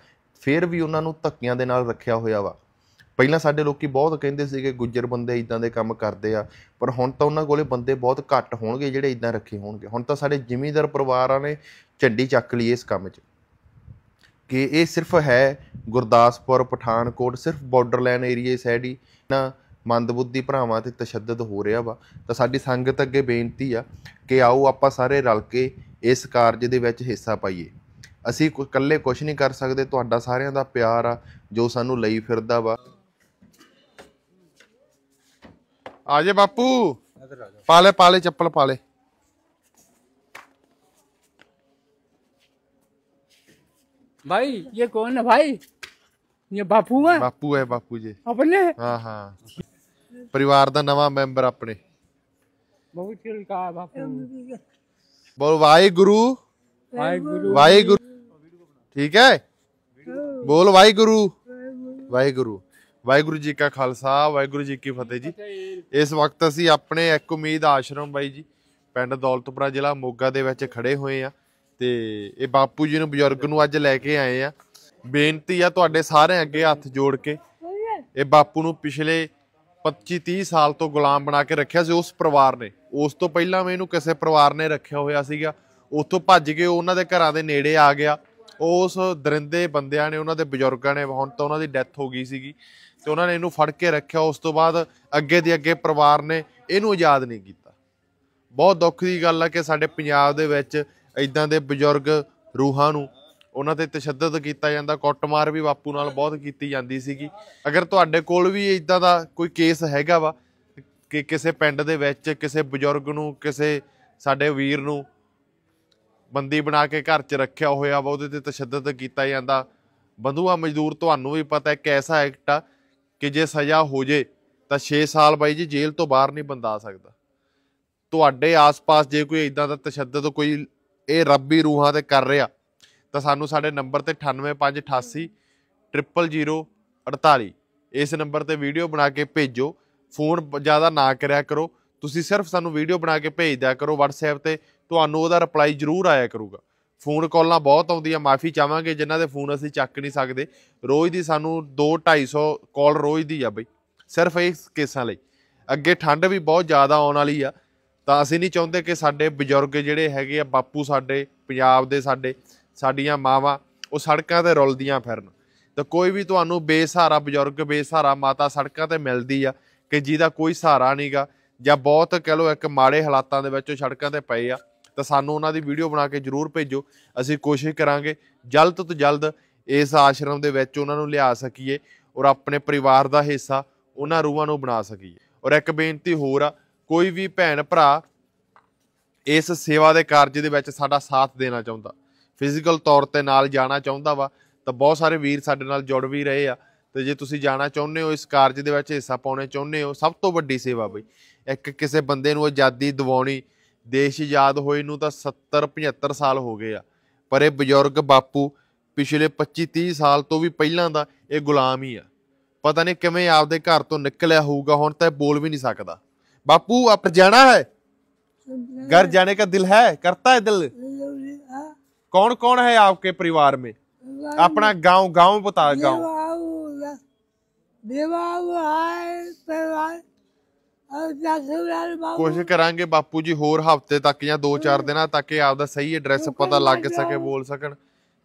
फिर भी उन्हां नूं धक्किਆਂ ਦੇ ਨਾਲ ਰੱਖਿਆ ਹੋਇਆ ਵਾ। ਪਹਿਲਾਂ ਸਾਡੇ ਲੋਕੀ ਬਹੁਤ ਕਹਿੰਦੇ ਸੀਗੇ ਗੁੱਜਰ ਬੰਦੇ ਇਦਾਂ ਦੇ ਕੰਮ ਕਰਦੇ ਆ, ਪਰ ਹੁਣ ਤਾਂ ਉਹਨਾਂ ਕੋਲੇ ਬੰਦੇ ਬਹੁਤ ਘੱਟ ਹੋਣਗੇ ਜਿਹੜੇ ਇਦਾਂ ਰੱਖੇ ਹੋਣਗੇ। ਹੁਣ ਤਾਂ ਸਾਡੇ ਜ਼ਿਮੀਂਦਾਰ ਪਰਿਵਾਰਾਂ ਨੇ ਝੰਡੀ ਚੱਕ ਲਈ ਇਸ ਕੰਮ 'ਚ ਕਿ ਇਹ ਸਿਰਫ ਹੈ ਗੁਰਦਾਸਪੁਰ, ਪਠਾਨਕੋਟ, ਸਿਰਫ ਬਾਰਡਰਲਾਈਨ ਏਰੀਏ ਸਾਈਡ ਹੀ ਨਾ ਮੰਦਬੁੱਧੀ ਭਰਾਵਾਂ 'ਤੇ ਤਸ਼ੱਦਦ ਹੋ ਰਿਹਾ ਵਾ। ਤਾਂ ਸਾਡੀ ਸੰਗਤ ਅੱਗੇ ਬੇਨਤੀ ਆ ਕਿ ਆਓ ਆਪਾਂ ਸਾਰੇ ਰਲ ਕੇ ਇਸ ਕਾਰਜ ਦੇ ਵਿੱਚ ਹਿੱਸਾ ਪਾਈਏ। ਅਸੀਂ ਇਕੱਲੇ ਕੁਛ ਨਹੀਂ ਕਰ ਸਕਦੇ, ਤੁਹਾਡਾ ਸਾਰਿਆਂ ਦਾ ਪਿਆਰ ਆ ਜੋ ਸਾਨੂੰ ਲਈ ਫਿਰਦਾ ਵਾ। आ जा बापू, पाले पाले चप्पल पाले। भाई ये कौन है भाई? ये बापू है। बापू है, बापू जी अपने। हाँ हाँ, परिवार दा नवा मेंबर अपने। बहुत चिल का बापू। बोल वाहिगुरु वाहिगुरु वाहिगुरु। ठीक है, बोल वाहिगुरु वाहिगुरु। वाहिगुरु जी का खालसा, वाहिगुरु जी की फतेह जी। इस वक्त असी अपने एक उम्मीद आश्रम बाई जी पिंड दौलतपुरा जिला मोगा दे विच खड़े होए आ। ते इह बापू जी नूं बजुर्ग नूं अज लैके आए आ। बेनती आ तुहाडे सारे अगे हथ जोड़ के, इह बापू नूं पिछले 25-30 साल तो गुलाम बना के रखिया सी उस परिवार ने। उस तो पहला मैं इहनूं किसे परिवार ने रखिया होया सीगा, उस तो भज के उहनां दे घरां दे नेड़े आ गया। उस दरिंदे बंदियां ने, उहनां दे बजुर्गां ने, हुण तां उहनां दी डैथ हो गई सीगी तो उन्होंने इनू फड़ के रखा। उस तो बाद अगे दे अगे परिवार ने इनू आज़ाद नहीं किया। बहुत दुख की गल है कि साडे पंजाब दे विच इदां दे बजुर्ग रूहां नू उन्हां ते तशद्दद कीता जांदा, कुटमार भी बापू नाल बहुत कीती जांदी सीगी। अगर तुहाडे कोल भी इदां दा कोई केस हैगा वा कि किसी पिंड दे विच किसी बजुर्ग नू किसी साडे वीर नू बंदी बना के घर च रखिया होया वा, उहदे ते तशद्दद कीता जांदा। बंधुआ मजदूर तुहानू भी पता है कि ऐसा एक्ट आ कि जे सज़ा हो जाए तो 6 साल बाई जी जेल तो बाहर नहीं बंदा आ सकता। तुहाडे आस पास जे कोई इदां दा तशद्दद कोई ये रबी रूहां ते कर रहा तो सानू साडे नंबर ते 9858800048 इस नंबर ते वीडियो बना के भेजो। फोन ज़्यादा ना करिया करो, तुसी सिर्फ सानू वीडियो बना के भेज दिया करो WhatsApp ते, तुहानू उहदा रिप्लाई जरूर आया करूगा। फोन कॉल बहुत आउंदी है, माफ़ी चाहांगे जिन्हां दे फोन असीं चक नहीं सकदे। रोज़ दी सानू 200-250 कॉल रोज़ दी आ बई सिर्फ इस केसां लई। अगे ठंड भी बहुत ज़्यादा आउण वाली आ तां असीं नहीं चाहुंदे कि साडे बजुर्ग जिहड़े हैगे आ बापू साडे पंजाब दे, साडे साडीआं मावां उह सड़कां ते रुलदियां फिरन। तां कोई भी तुहानू बेसहारा बजुर्ग, बेसहारा माता सड़कां ते मिलदी आ कि जिहदा कोई सहारा नहींगा जां बहुत कह लओ एक माड़े हालातां दे विच सड़कां ते पए आ, तो सानू उन्हां दी वीडियो बना के जरूर भेजो। असीं कोशिश करांगे जल्द तो जल्द इस आश्रम दे विच उन्हां नू लिया सकीए और अपने परिवार का हिस्सा उन्हां रूहां नू बना सकीए। और एक बेनती होर आ, कोई भी भैन भरा इस सेवा दे कार्ज दे विच साडा साथ देना चाहुंदा, फिजिकल तौर ते नाल जाना चाहुंदा वा, तो बहुत सारे वीर साडे नाल जुड़ भी रहे आ। तो जे तुसीं जाना चाहुंदे हो, इस कार्ज दे विच हिस्सा पाउणे चाहुंदे हो, सब तो वड्डी सेवा बई एक किसी बंदे नू आज़ादी दिवाउणी। देश आज़ाद होए नूं तां 70-75 साल हो गए आ, पर यह बजुर्ग बापू पिछले 25-30 साल तो भी पहलां दा ये गुलाम ही आ। पता नहीं किवें आपदे घर तो निकलिया होऊगा, हुण तां बोल भी नहीं सकदा। बापू आप जाना है, घर जाने का दिल है, करता है दिल? कौन कौन है आपके परिवार में? अपना गांव गांव बता, गांव। कोशिश करांगे बापू जी होर हफ्ते तक या 2-4 दिन तक आपदा सही एड्रैस पता लग सके, बोल सकन।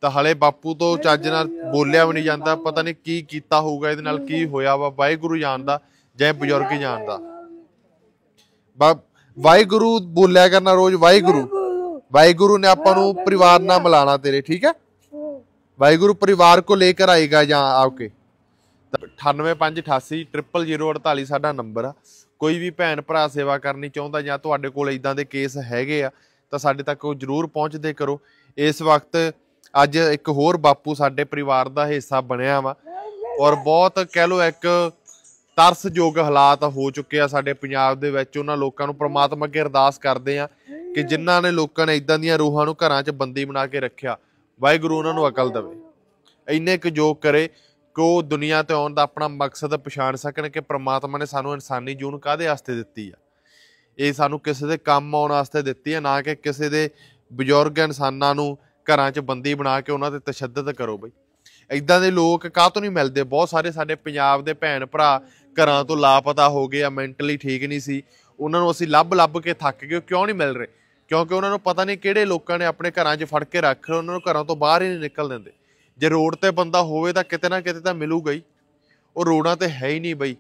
तो हले बापू तो चज नाल बोलिया भी नहीं जाता, पता नहीं की कीता होगा, इहदे नाल की होया वा वाहिगुरू जानदा जां बजुर्ग जानदा। ਵਾਹਿਗੁਰੂ ਬੋਲਿਆ ਕਰਨਾ ਰੋਜ਼। ਵਾਹਿਗੁਰੂ ਵਾਹਿਗੁਰੂ ने आपको परिवार ना मिलाना तेरे, ठीक है। वाहिगुरु परिवार को लेकर आएगा यहाँ आपके। 9858800048 साढ़ा नंबर आ। कोई भी भैन भरा सेवा करनी चाहता या तुहाडे कोल इदां दे केस हैगे आ तां साडे तक जरूर पहुँचते करो। इस वक्त अज एक होर बापू साडे परिवार का हिस्सा बनिया वा और बहुत कह लो एक तरसयोग हालात हो चुके हैं साडे पंजाब दे विच। उन्हां लोकां नूं परमात्मा अगे अरदास करदे आ कि जिन्हां ने लोकां ने इदां दीआं रूहां नूं घरां च बंदी बना के रखिया, वाहिगुरू उन्हां नूं अकल दवे, इन्ने क योग करे को दुनिया ते आउण दा अपना मकसद पछाण सकण कि परमात्मा ने सानू इंसानी जून काहदे वास्ते दित्ती आ। इह सानू किसे दे काम आउण वास्ते दित्ती आ, ना कि किसे दे बजुर्ग इंसानां नूं घरां च बंदी बना के उन्हां ते तशद्दद करो। बई इदां दे लोक काह तों नहीं मिलदे। बहुत सारे साडे पंजाब दे भैन भरा घरां तों लापता हो गए, मैंटली ठीक नहीं सी, उन्हां नूं असीं लभ लभ के थक गए। क्यों नहीं मिल रहे? क्योंकि उन्होंने पता नहीं किहड़े लोगों ने अपने घरों 'च फड़ के रख लिया, उन्होंने घरों तो बाहर ही नहीं निकल देंदे। जे रोड ते बंदा होवे तां किते ना किते तां मिलूगा ही, और रोडां ते है ही नहीं बई,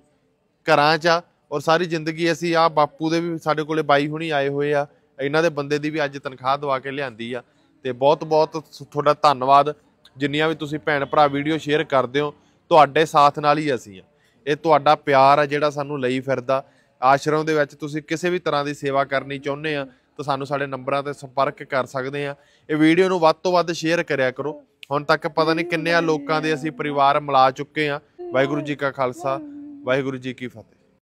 घरां 'च आ। और सारी जिंदगी असीं आ बापू दे भी साडे कोले बाई हुणी आए होए आ, इन्हां दे बंदे दी भी अज तनखाह दवा के लिआंदी आ। ते बहुत बहुत तुहाडा धन्नवाद। जिन्नियां भी तुसीं भैन भरा वीडियो शेयर करदे हो, तुहाडे साथ नाल ही असीं आ। इह तुहाडा प्यार आ जिहड़ा सानूं लई फिरदा। आश्रम दे विच तुसीं किसी भी तरह दी सेवा करनी चाहुंदे आ तो सानू साडे नंबरां ते संपर्क कर सकते हैं। ये वीडियो नूं वध तों वध शेयर करिया करो। हुण तक पता नहीं किन्ने लोकां दे असीं परिवार मिला चुके हैं। वाहिगुरू जी का खालसा, वाहिगुरू जी की फतेह।